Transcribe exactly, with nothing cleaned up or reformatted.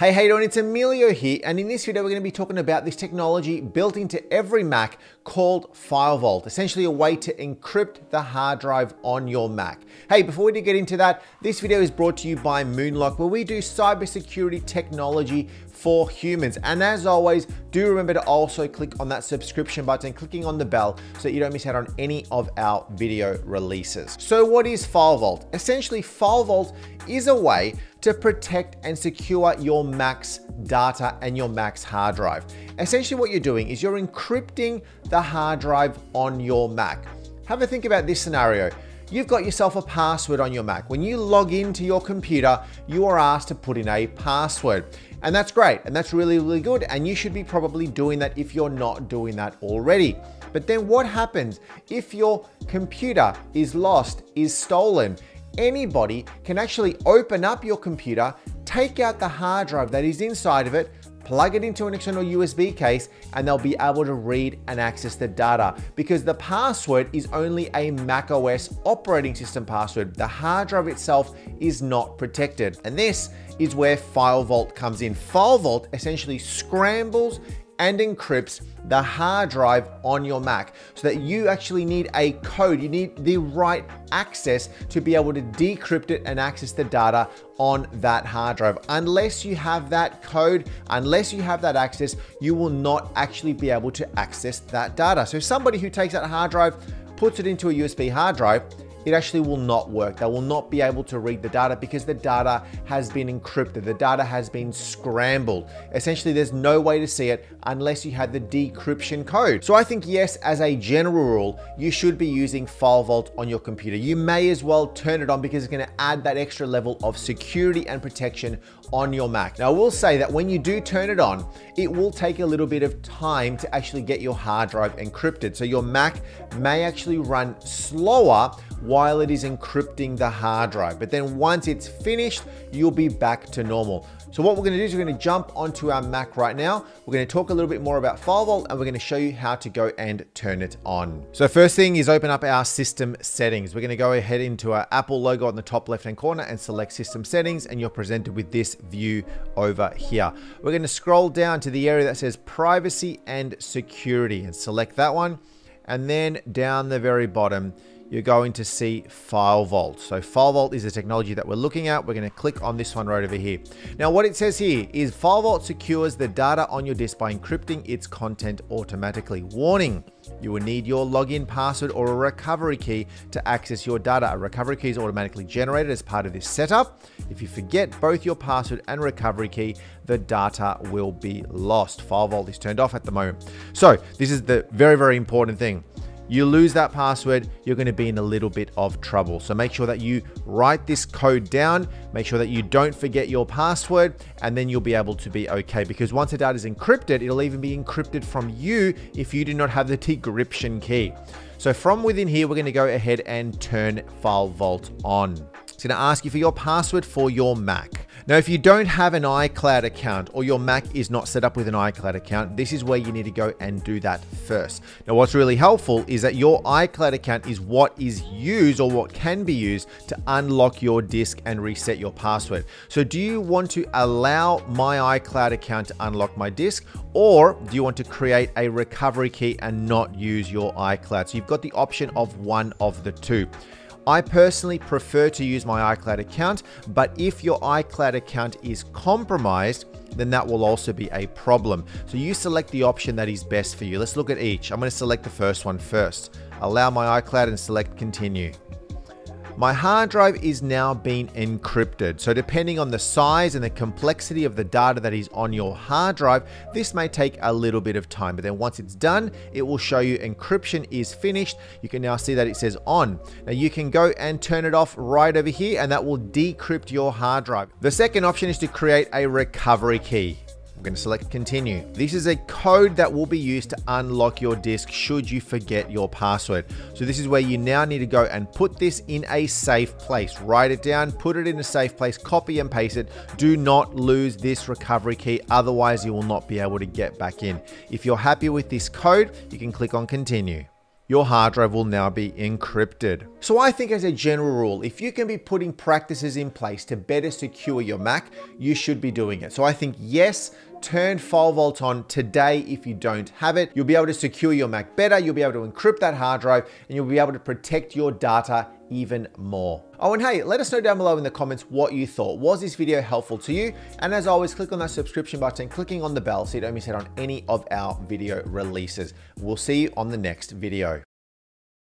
Hey, hey, everyone, it's Emilio here, and in this video, we're going to be talking about this technology built into every Mac called FileVault, essentially a way to encrypt the hard drive on your Mac. Hey, before we do get into that, this video is brought to you by Moonlock, where we do cybersecurity technology for humans. And as always, do remember to also click on that subscription button and clicking on the bell so that you don't miss out on any of our video releases. So what is FileVault? Essentially, FileVault is a way to protect and secure your Mac's data and your Mac's hard drive. Essentially what you're doing is you're encrypting the hard drive on your Mac. Have a think about this scenario. You've got yourself a password on your Mac. When you log into your computer, you are asked to put in a password. And that's great, and that's really, really good, and you should be probably doing that if you're not doing that already. But then what happens if your computer is lost, is stolen? Anybody can actually open up your computer, take out the hard drive that is inside of it, plug it into an external U S B case, and they'll be able to read and access the data because the password is only a macOS operating system password. The hard drive itself is not protected. And this is where FileVault comes in. FileVault essentially scrambles and encrypts the hard drive on your Mac so that you actually need a code. You need the right access to be able to decrypt it and access the data on that hard drive. Unless you have that code, unless you have that access, you will not actually be able to access that data. So somebody who takes that hard drive, puts it into a U S B hard drive, it actually will not work. They will not be able to read the data because the data has been encrypted. The data has been scrambled. Essentially, there's no way to see it unless you had the decryption code. So I think, yes, as a general rule, you should be using FileVault on your computer. You may as well turn it on because it's going to add that extra level of security and protection on your Mac. Now, I will say that when you do turn it on, it will take a little bit of time to actually get your hard drive encrypted. So your Mac may actually run slower while it is encrypting the hard drive. But then once it's finished, you'll be back to normal. So what we're gonna do is we're gonna jump onto our Mac right now. We're gonna talk a little bit more about FileVault and we're gonna show you how to go and turn it on. So first thing is open up our system settings. We're gonna go ahead into our Apple logo on the top left-hand corner and select system settings, and you're presented with this view over here. We're gonna scroll down to the area that says privacy and security and select that one. And then down the very bottom, you're going to see FileVault. So FileVault is the technology that we're looking at. We're gonna click on this one right over here. Now what it says here is FileVault secures the data on your disk by encrypting its content automatically. Warning, you will need your login password or a recovery key to access your data. A recovery key is automatically generated as part of this setup. If you forget both your password and recovery key, the data will be lost. FileVault is turned off at the moment. So this is the very, very important thing. You lose that password, you're gonna be in a little bit of trouble. So make sure that you write this code down, make sure that you don't forget your password, and then you'll be able to be okay. Because once the data is encrypted, it'll even be encrypted from you if you do not have the decryption key. So from within here, we're gonna go ahead and turn FileVault on. It's gonna ask you for your password for your Mac. Now, if you don't have an iCloud account or your Mac is not set up with an iCloud account, this is where you need to go and do that first. Now, what's really helpful is that your iCloud account is what is used or what can be used to unlock your disk and reset your password. So do you want to allow my iCloud account to unlock my disk, or do you want to create a recovery key and not use your iCloud? So you've got the option of one of the two. I personally prefer to use my iCloud account, but if your iCloud account is compromised, then that will also be a problem. So you select the option that is best for you. Let's look at each. I'm going to select the first one first. Allow my iCloud and select continue. My hard drive is now being encrypted. So depending on the size and the complexity of the data that is on your hard drive, this may take a little bit of time, but then once it's done, it will show you encryption is finished. You can now see that it says on. Now you can go and turn it off right over here, and that will decrypt your hard drive. The second option is to create a recovery key. I'm going to select continue. This is a code that will be used to unlock your disk should you forget your password. So this is where you now need to go and put this in a safe place. Write it down, put it in a safe place, copy and paste it. Do not lose this recovery key, otherwise you will not be able to get back in. If you're happy with this code, you can click on continue. your hard drive will now be encrypted. So I think as a general rule, if you can be putting practices in place to better secure your Mac, you should be doing it. So I think yes, turn FileVault on today if you don't have it. You'll be able to secure your Mac better, you'll be able to encrypt that hard drive, and you'll be able to protect your data even more. Oh, and hey, let us know down below in the comments what you thought. Was this video helpful to you? And as always, click on that subscription button, clicking on the bell so you don't miss out on any of our video releases. We'll see you on the next video.